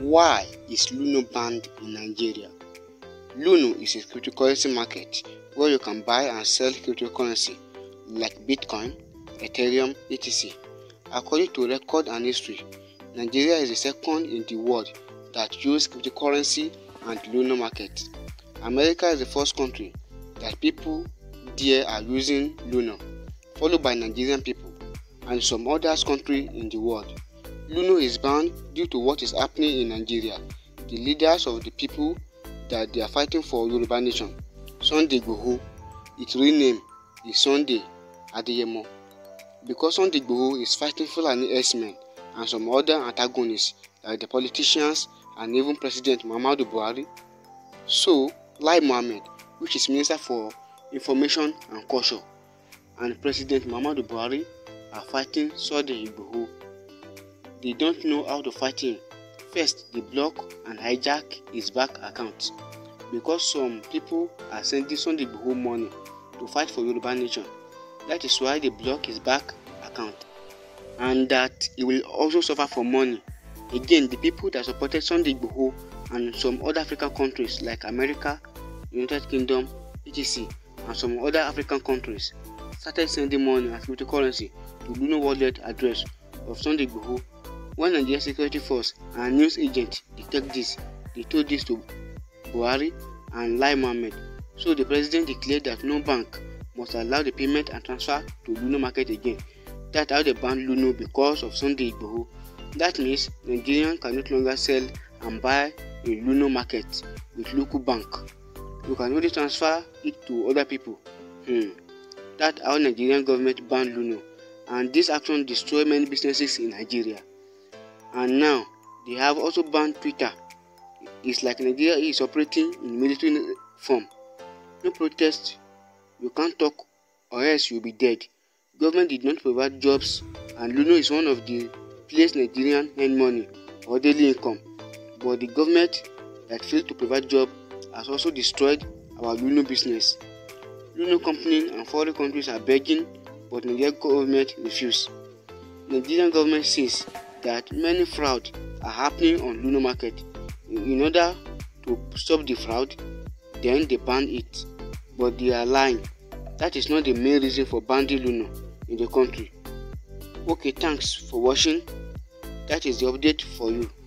Why is Luno banned in Nigeria? Luno is a cryptocurrency market where you can buy and sell cryptocurrency like Bitcoin, Ethereum, etc. According to record and history, Nigeria is the second in the world that uses cryptocurrency and Luno market. America is the first country that people there are using Luno, followed by Nigerian people and some other countries in the world. Luno is banned due to what is happening in Nigeria. The leaders of the people that they are fighting for Yoruba Nation, Sunday Igboho, its real name is Sunday Adeyemo, because Sunday Igboho is fighting for an S-men and some other antagonists like the politicians and even President Muhammadu Buhari. So, Lai Mohammed, which is Minister for Information and Culture, and President Muhammadu Buhari are fighting Sunday Igboho. They don't know how to fight him. First, they block and hijack his bank account, because some people are sending Sunday Igboho money to fight for Yoruba Nation. That is why they block his bank account, and that he will also suffer for money. Again, the people that supported Sunday Igboho and some other African countries like America, United Kingdom, etc. and some other African countries started sending money as cryptocurrency to Luno wallet address of Sunday Igboho. When Nigerian security force and news agents detect this, they told this to Buhari and Lai Mohammed. So the president declared that no bank must allow the payment and transfer to Luno market again. That's how they banned Luno because of Sunday Igboho. That means Nigerians can no longer sell and buy in Luno market with local bank. You can only transfer it to other people. That's how Nigerian government banned Luno, and this action destroyed many businesses in Nigeria. And now they have also banned Twitter. It's like Nigeria is operating in military form. No protest, you can't talk, or else you'll be dead. Government did not provide jobs, and Luno is one of the places Nigerians earn money or daily income. But the government that failed to provide jobs has also destroyed our Luno business. Luno companies and foreign countries are begging, but Nigerian government refuses. Nigerian government says that many frauds are happening on Luno market. In order to stop the fraud, then they ban it. But they are lying. That is not the main reason for banning Luno in the country. Okay, thanks for watching. That is the update for you.